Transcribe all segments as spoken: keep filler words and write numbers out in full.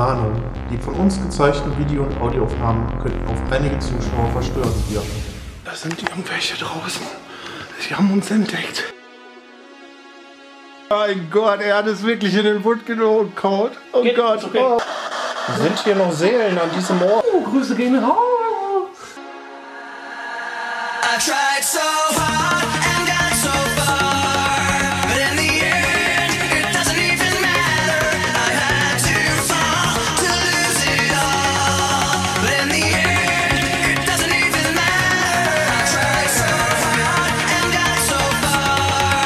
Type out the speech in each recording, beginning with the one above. Warnung, die von uns gezeigten Video- und Audioaufnahmen könnten auf einige Zuschauer verstörend wirken. Da sind irgendwelche draußen. Sie haben uns entdeckt. Mein Gott, er hat es wirklich in den Mund genommen. Oh Geht, Gott. Okay. Oh. Sind hier noch Seelen an diesem Ort? Oh, Grüße gehen raus. I tried so hard and got so far, but in the end it doesn't even matter. I had to fall to lose it all, but in the end it doesn't even matter. I tried so hard and got so far,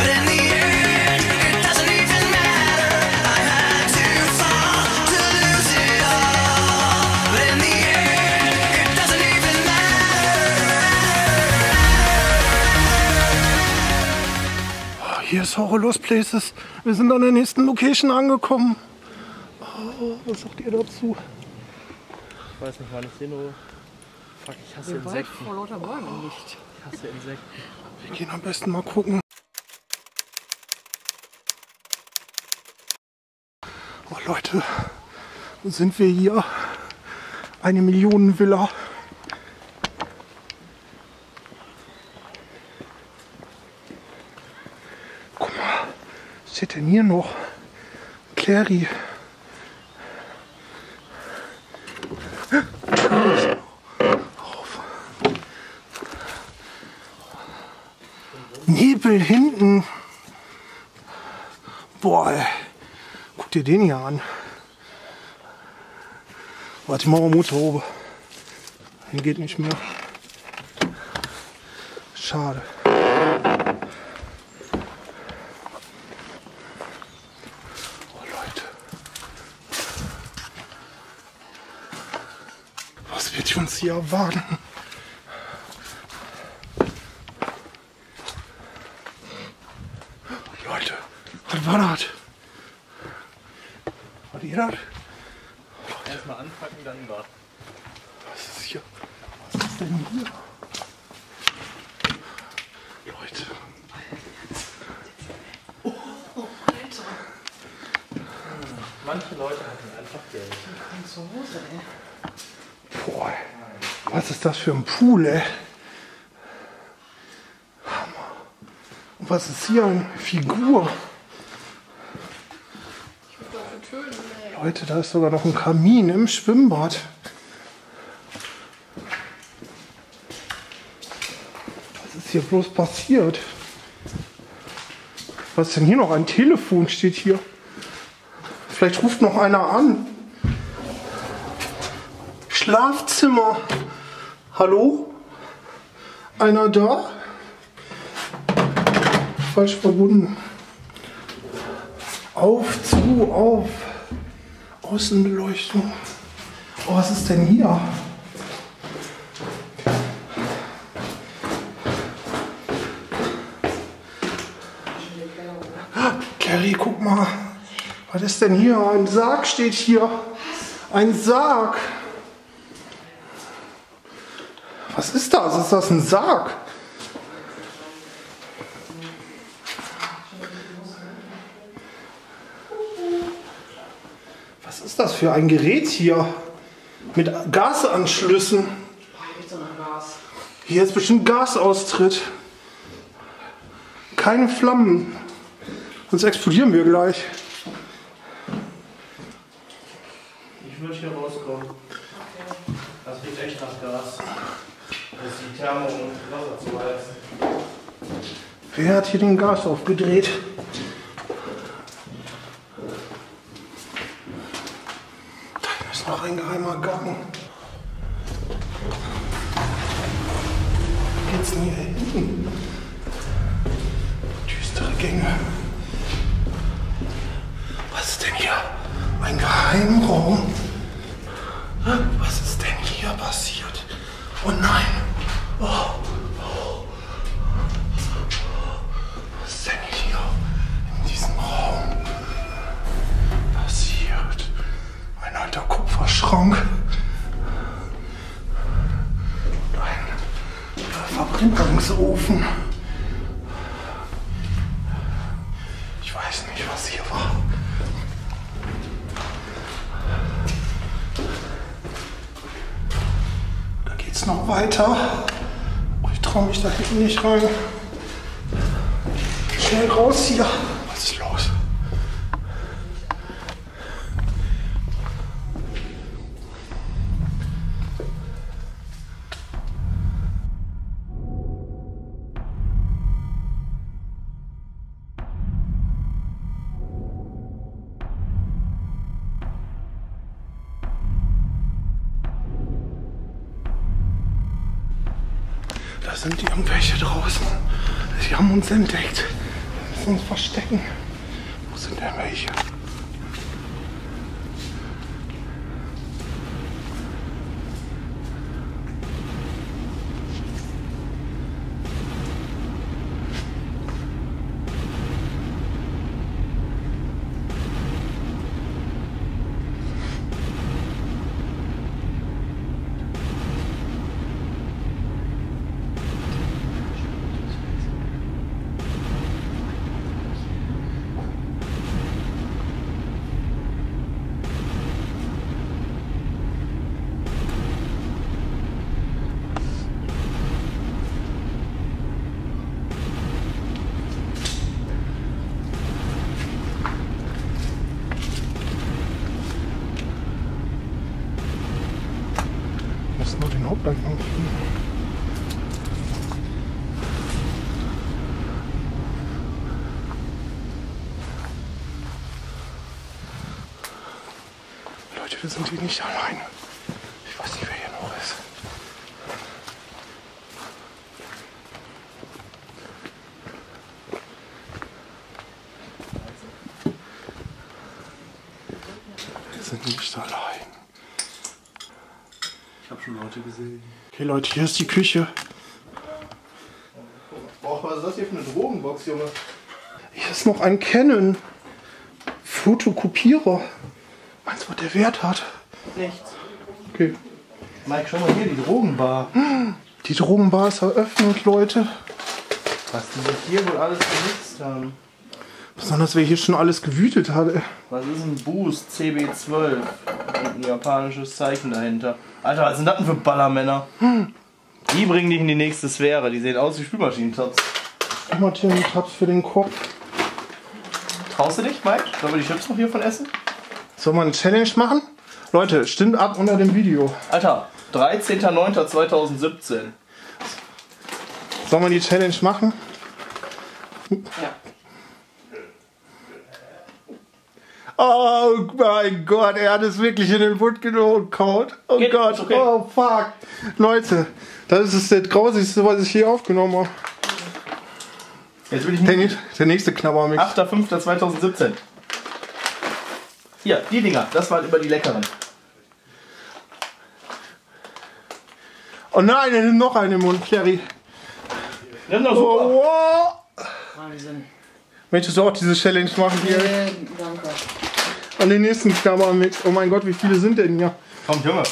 but in the end it doesn't even matter. I had to fall to lose it all, but in the end it doesn't even matter. Hier ist Horror Lost Places. Wir sind an der nächsten Location angekommen. Oh, was sagt ihr dazu? Ich weiß nicht, wann ich sehe nur. Fuck, ich hasse Insekten. Wir wollten vor lauter Bäumen nicht. Ich hasse Insekten. Wir gehen am besten mal gucken. Oh Leute, wo sind wir hier? Eine Millionenvilla. Was steht denn hier noch? Clary. Nebel hinten. Boah, ey. Guck dir den hier an. Warte mal, Mutter oben. Den geht nicht mehr. Schade. Wird uns hier erwarten. Leute, was war das? Was ihr das? Erstmal anpacken, dann warten. Was ist hier? Was ist denn hier? Leute. Oh, oh, Alter. Manche Leute hatten einfach Geld. Die haben zu Hause, ey. Boah, was ist das für ein Pool, ey? Hammer. Und was ist hier eine Figur? Ich will doch töten, ey. Leute, da ist sogar noch ein Kamin im Schwimmbad. Was ist hier bloß passiert? Was ist denn hier noch? Ein Telefon steht hier. Vielleicht ruft noch einer an. Schlafzimmer. Hallo? Einer da? Falsch verbunden. Auf, zu, auf. Außenbeleuchtung. Oh, was ist denn hier? Clary, guck mal. Was ist denn hier? Ein Sarg steht hier. Ein Sarg. Was ist das? Ist das ein Sarg? Was ist das für ein Gerät hier? Mit Gasanschlüssen. Hier ist bestimmt Gasaustritt. Keine Flammen. Sonst explodieren wir gleich. Ich würde hier rauskommen. Das riecht echt nach Gas. Ist die Thermo und Wasser zu heiß. Wer hat hier den Gas aufgedreht? Da ist noch ein geheimer Gang. Wo geht's denn hier hinten? Düstere Gänge. Was ist denn hier? Ein Geheimraum? Was ist denn hier passiert? Oh nein! Oh, oh. Was ist denn hier in diesem Raum passiert? Ein alter Kupferschrank. Und ein Verbrennungsofen. Ich weiß nicht, was hier war. geht's noch weiter. Oh, ich traue mich da hinten nicht rein. Schnell raus hier. Was ist los? Da sind die irgendwelche draußen. Sie haben uns entdeckt. Wir müssen uns verstecken. Wo sind denn welche? Nur den Haupteingang finden. Leute, wir sind hier nicht alleine. Ich weiß nicht, wer hier noch ist. Wir sind nicht allein. Ich habe schon Leute gesehen. Okay Leute, hier ist die Küche. Boah, was ist das hier für eine Drogenbox, Junge? Hier ist noch ein Canon Fotokopierer. Meinst du, was der Wert hat? Nichts. Okay. Mike, schau mal hier, die Drogenbar. Die Drogenbar ist eröffnet, Leute. Was die sich hier wohl alles benutzt haben. Besonders, wer hier schon alles gewütet hat. Ey. Was ist ein Boost? C B zwölf. Ein japanisches Zeichen dahinter. Alter, was sind das denn für Ballermänner? Hm. Die bringen dich in die nächste Sphäre. Die sehen aus wie Spülmaschinentabs. Immer hier einen Tabs für den Kopf. Traust du dich, Mike? Sollen wir die Chips noch hiervon essen? Sollen wir eine Challenge machen? Leute, stimmt ab unter dem Video. Alter, dreizehnter neunter zweitausendsiebzehn. Sollen wir die Challenge machen? Ja. Oh mein Gott, er hat es wirklich in den Mund genommen und kaut. Oh Geht, Gott, okay. Oh fuck. Leute, das ist das Grausigste, was ich hier aufgenommen habe. Jetzt will ich der, der nächste Knabbermix. achter fünfter zweitausendsiebzehn. Hier, die Dinger, das waren über die leckeren. Oh nein, er nimmt noch einen im Mund, Clary. Nimm doch super. Oh, wow. Wahnsinn. Möchtest du auch diese Challenge machen hier? Nee, danke. An den nächsten Knabbermix. Oh mein Gott, wie viele sind denn hier? Komm, Junge.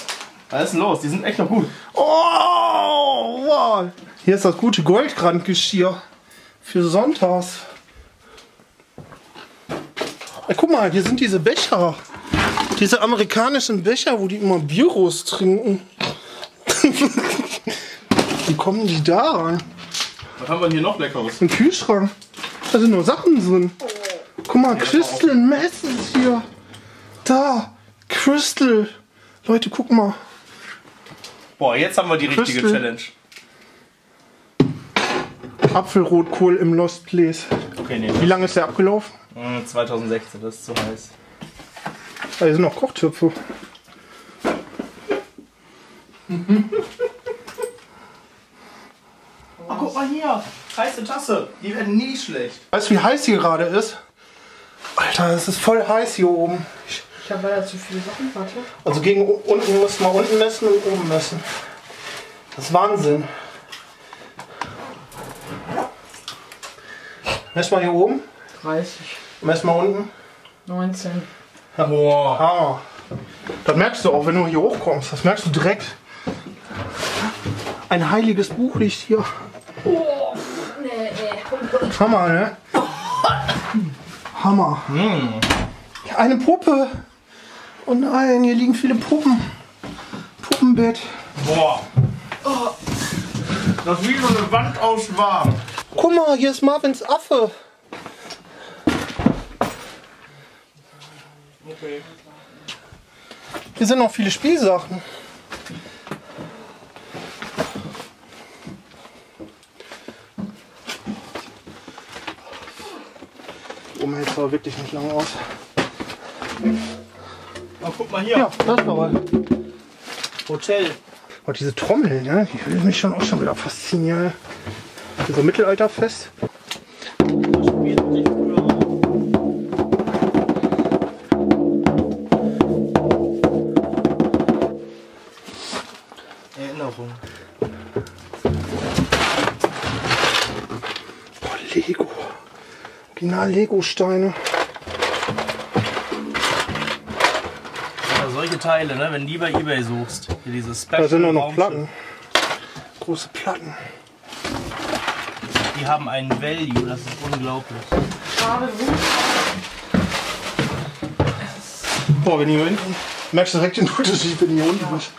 Was ist denn los? Die sind echt noch gut. Oh, wow. Hier ist das gute Goldkranzgeschirr. Für sonntags. Oh, guck mal, hier sind diese Becher. Diese amerikanischen Becher, wo die immer Bieros trinken. Wie kommen die da ran? Was haben wir denn hier noch Leckeres? Ein Kühlschrank. Da sind nur Sachen drin. Guck mal, ja, Crystal Mess ist hier. Da, Crystal. Leute, guck mal. Boah, jetzt haben wir die Crystal. Richtige Challenge. Apfelrotkohl im Lost Place. Okay, nee, wie lange ist der abgelaufen? zweitausendsechzehn, das ist zu heiß. Da sind noch Kochtöpfe. Oh, guck mal hier, heiße Tasse, die werden nie schlecht. Weißt du, wie heiß hier gerade ist? Alter, es ist voll heiß hier oben. Ich, ich habe leider zu viele Sachen, warte. Also gegen unten muss man unten messen und oben messen. Das ist Wahnsinn. Mess mal hier oben. dreißig. Mess mal unten. neunzehn. Boah. Hammer. Das merkst du auch, wenn du hier hochkommst. Das merkst du direkt. Ein heiliges Buch liegt hier. Oh, nee, nee. Hammer, ne? Hammer. Mm. Eine Puppe. Oh nein, hier liegen viele Puppen. Puppenbett. Boah. Oh. Das ist wie so eine Wand aus warm. Guck mal, hier ist Marvins Affe. Okay. Hier sind noch viele Spielsachen. Oben hält es aber wirklich nicht lange aus. Ach, guck mal hier. Ja, das war mal. Hotel. Oh, diese Trommel, ne? Die will mich schon auch schon wieder faszinieren. Für so Mittelalterfest. Erinnerung. Boah, Lego. Original Lego-Steine. Solche Teile, ne? Wenn du die bei eBay suchst. Hier diese Special. Da sind nur noch Platten. Große Platten. Die haben einen Value, das ist unglaublich. Boah, wenn ich hier hinten. Merkst du direkt den Unterschied, wenn ich hier unten bin? Das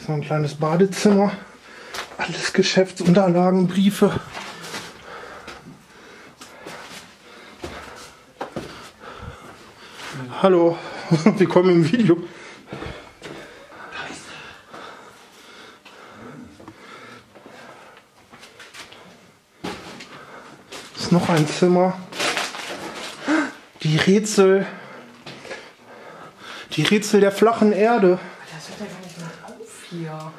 ist noch ein kleines Badezimmer. Alles Geschäftsunterlagen, Briefe. Hallo, willkommen im Video. Ist noch ein Zimmer. Die Rätsel. Die Rätsel der flachen Erde. Das hört ja gar nicht mehr auf hier. Ja,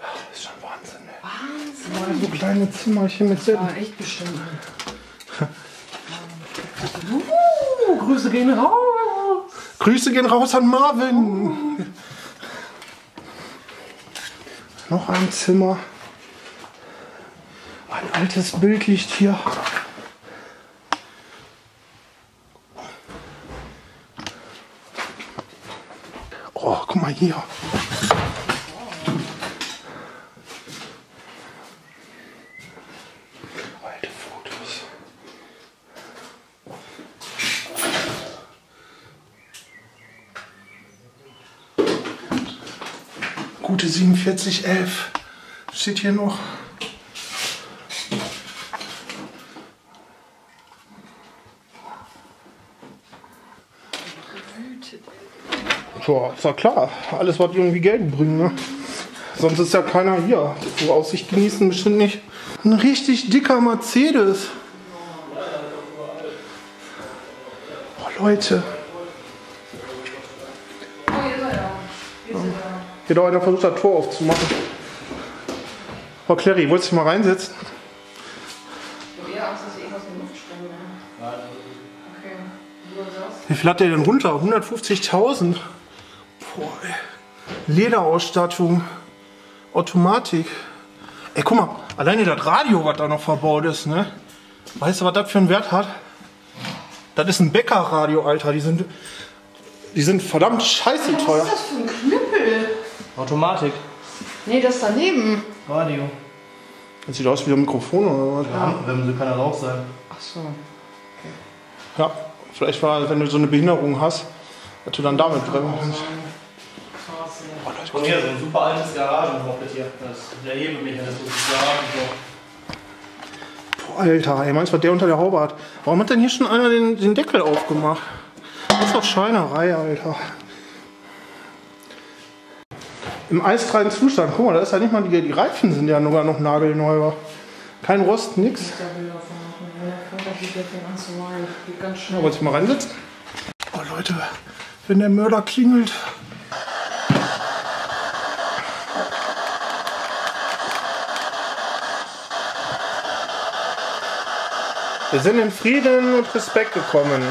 das ist schon Wahnsinn. Ey. Wahnsinn. So kleine Zimmerchen mit Sitten. Ja, echt bestimmt. Uh, Grüße gehen raus. Grüße gehen raus an Marvin. Oh. Noch ein Zimmer. Ein altes Bildlicht hier. Oh, guck mal hier. siebenundvierzig elf steht hier noch. Tja, ist ja klar. Alles, was irgendwie Geld bringt, ne? Sonst ist ja keiner hier. So Aussicht genießen bestimmt nicht. Ein richtig dicker Mercedes. Oh, Leute. Hier doch einer versucht, das Tor aufzumachen. Oh, Clary, wolltest du dich mal reinsetzen? Ich habe eher Angst, dass ich irgendwas in die Luft springe. Okay, nur das. Wie viel hat der denn runter? hundertfünfzigtausend? Boah, ey. Lederausstattung. Automatik. Ey, guck mal, alleine das Radio, was da noch verbaut ist, ne? Weißt du, was das für einen Wert hat? Das ist ein Bäckerradio, Alter. Die sind, die sind verdammt scheiße teuer. Was ist das für ein Knüppel? Automatik. Nee, das daneben. Radio. Das sieht aus wie ein Mikrofon oder was? Ja, wenn sie keiner drauf sein. Ach so. Okay. Ja, vielleicht war, wenn du so eine Behinderung hast, dass du dann damit bremsen kannst. Und hier so ein super altes Garagenkoppel hier. Das ist der Hebemechanismus des Garagenkoppels. Boah, Alter, ey, meinst du, was der unter der Haube hat? Warum hat denn hier schon einer den, den Deckel aufgemacht? Das ist doch Scheinerei, Alter. Im eisfreien Zustand, guck mal, da ist ja nicht mal die, die Reifen sind ja sogar noch nagelneu. Kein Rost, nix. Ja, wollt ihr mal reinsitzen? Oh Leute, wenn der Mörder klingelt. Wir sind in Frieden und Respekt gekommen.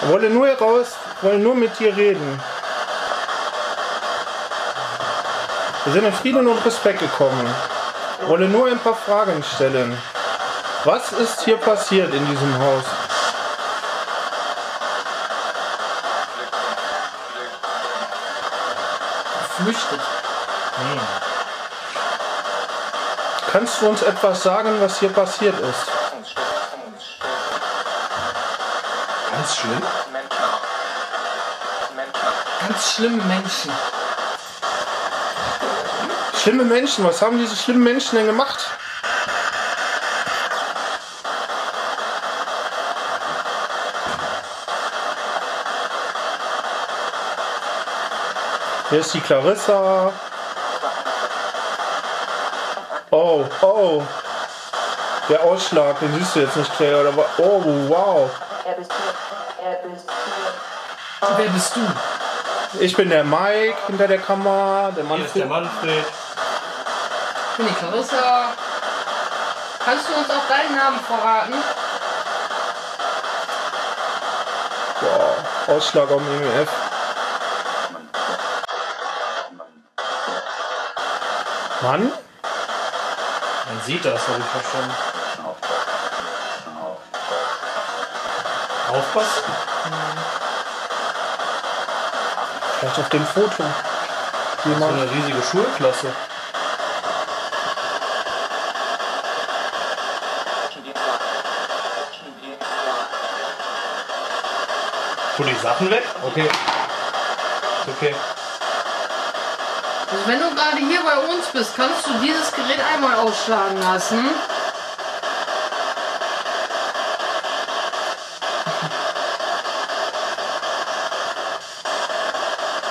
Wir wollen nur raus, wollen nur mit dir reden. Wir sind in Frieden und Respekt gekommen. Ich wollte nur ein paar Fragen stellen. Was ist hier passiert in diesem Haus? Geflüchtet. Hm. Kannst du uns etwas sagen, was hier passiert ist? Ganz schlimm. Ganz schlimme Menschen. Schlimme Menschen? Was haben diese schlimmen Menschen denn gemacht? Hier ist die Clarissa. Oh, oh. Der Ausschlag, den siehst du jetzt nicht, Claire, oder was? Oh, wow. Er bist du. Er bist du. Wer bist du? Ich bin der Mike hinter der Kamera. Der Manfred. Hier ist der Manfred. Ich bin die Clarissa. Kannst du uns auch deinen Namen verraten? Wow, Ausschlag am E M F. Mann? Man sieht das, habe ich verstanden. Aufpassen? Vielleicht auf dem Foto. Hier so eine riesige Schulklasse. Tu die Sachen weg? Okay. Ist okay. Also wenn du gerade hier bei uns bist, kannst du dieses Gerät einmal ausschlagen lassen.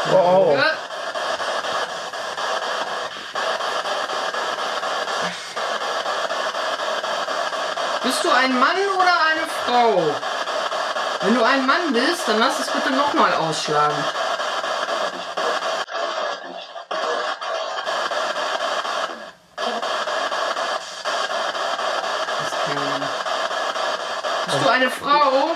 Wow. Ja. Bist du ein Mann oder eine Frau? Wenn du ein Mann bist, dann lass es bitte nochmal ausschlagen. Bist du eine Frau?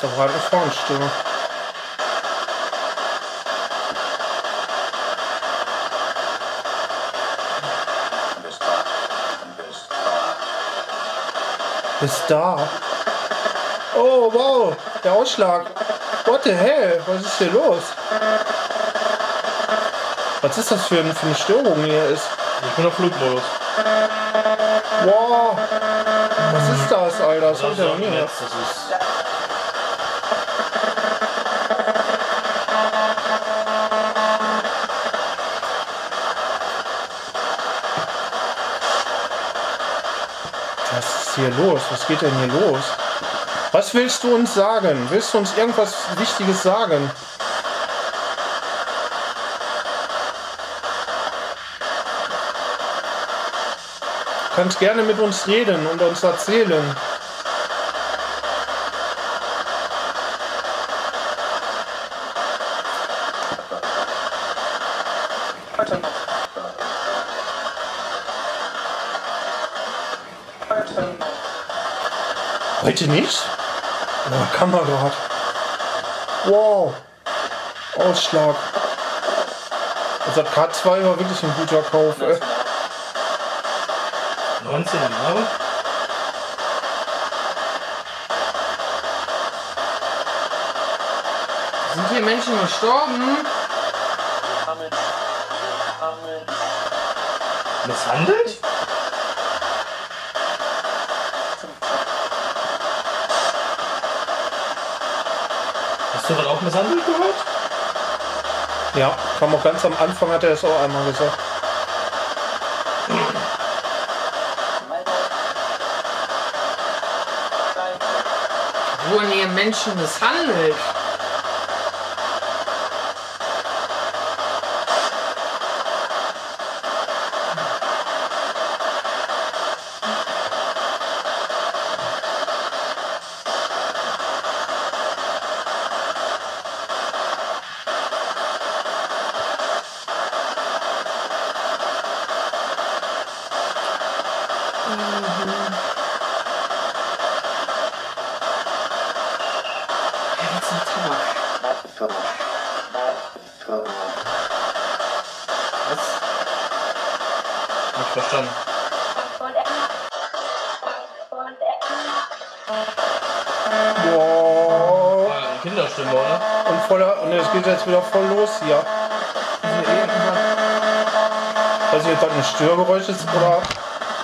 Da war eine Frauenstimme. Bis da. Oh wow, der Ausschlag. What the hell? Was ist hier los? Was ist das für eine, für eine Störung hier ist? Ich bin auf Flugmodus. Wow! Was ist das, Alter? Das, das hab ich ja noch nie gehört. Was ist hier los? Was geht denn hier los? Was willst du uns sagen? Willst du uns irgendwas Wichtiges sagen? Du kannst gerne mit uns reden und uns erzählen. Heute nicht? Ja, Kamera hat. Wow! Ausschlag. Also K zwei war wirklich ein guter Kauf. Ey. neunzehn Jahre? Sind hier Menschen gestorben? Misshandelt? Hast du dann auch misshandelt gehört? Ja, kam auch ganz am Anfang, hat er es auch einmal gesagt. Wurden hier Menschen misshandelt? Verstanden. Wow. Eine Kinderstimme, oder? Und voller. Und es geht jetzt wieder voll los hier. Ich weiß nicht, ob das ein Störgeräusch ist oder...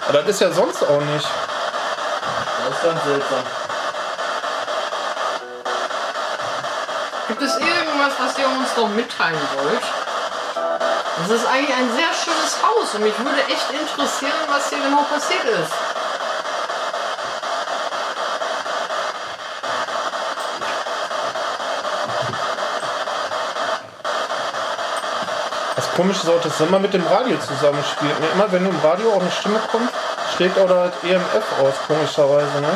Aber das ist ja sonst auch nicht. Das ist dann seltsam. Gibt es irgendwas, was ihr uns noch mitteilen wollt? Das ist eigentlich ein sehr schönes Haus und mich würde echt interessieren, was hier genau passiert ist. Das Komische ist auch, dass es immer mit dem Radio zusammenspielt. Und immer wenn im Radio auch eine Stimme kommt, schlägt auch das E M F aus, komischerweise, ne?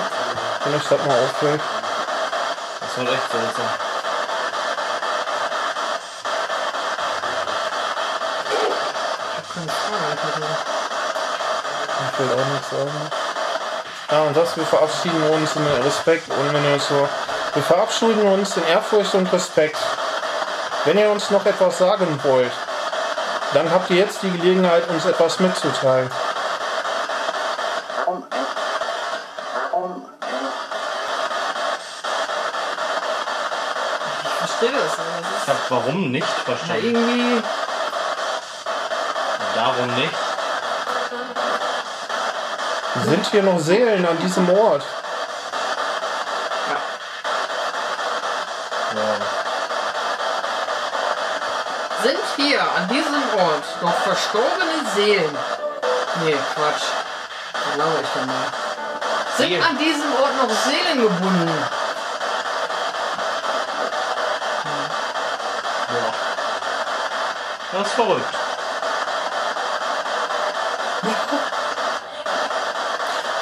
Wenn euch das mal auffällt. Das wird echt seltsam. Ich will auch nichts sagen. Ja, und das, wir verabschieden uns in Respekt und wenn ihr so. Wir verabschieden uns in Ehrfurcht und Respekt. Wenn ihr uns noch etwas sagen wollt, dann habt ihr jetzt die Gelegenheit, uns etwas mitzuteilen. Ich verstehe das nicht. Ich hab warum nicht verstanden. Na, irgendwie. Darum nicht. Sind hier noch Seelen an diesem Ort? Ja. Ja. Sind hier an diesem Ort noch verstorbene Seelen? Nee, Quatsch. Das glaube ich denn mal. Sind Seelen. An diesem Ort noch Seelen gebunden? Ja. Das ist verrückt.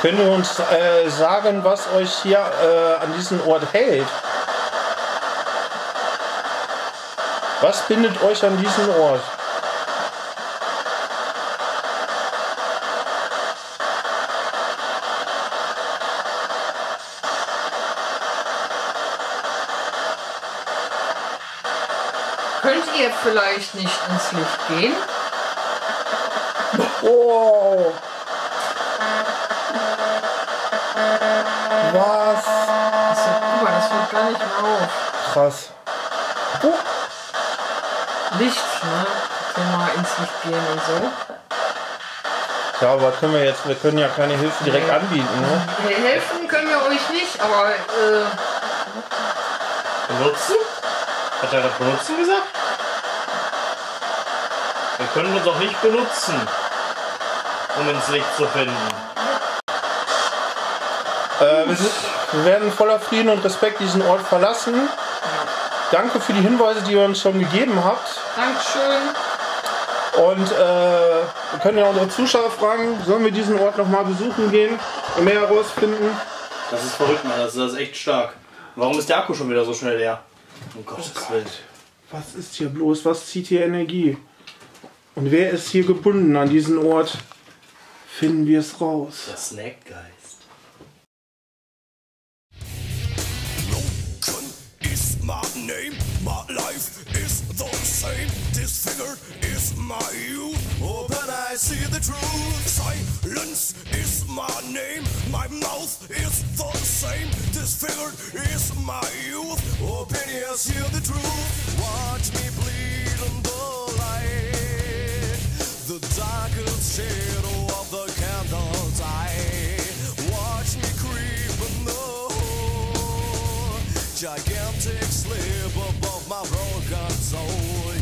Könnt ihr uns äh, sagen, was euch hier äh, an diesem Ort hält? Was bindet euch an diesem Ort? Könnt ihr vielleicht nicht ins Licht gehen? Oh. Was? Also, guck mal, das hört gar nicht mehr auf. Krass. Oh. Licht, ne? Können wir mal ins Licht gehen und so. Ja, aber können wir jetzt, wir können ja keine Hilfe direkt nee. anbieten, ne? Helfen können wir euch nicht, aber äh... benutzen? Hat er das benutzen gesagt? Wir können uns auch nicht benutzen, um ins Licht zu finden. Äh, wir, sind, wir werden voller Frieden und Respekt diesen Ort verlassen. Danke für die Hinweise, die ihr uns schon gegeben habt. Dankeschön. Und äh, wir können ja unsere Zuschauer fragen, sollen wir diesen Ort nochmal besuchen gehen und mehr herausfinden? Das ist verrückt, Mann. Das, das ist echt stark. Warum ist der Akku schon wieder so schnell leer? Um Gottes Willen. Was ist hier bloß? Was zieht hier Energie? Und wer ist hier gebunden an diesen Ort? Finden wir es raus. Der Snackgeist. My name, my life is the same. This figure is my youth. Oh, but I see the truth. Silence is my name. My mouth is the same. This figure is my youth. Oh, but I see the truth. Watch me bleed in the light. The darkest shadow of the candle's eye. Watch me creep in the gigantic slip above my broken soul.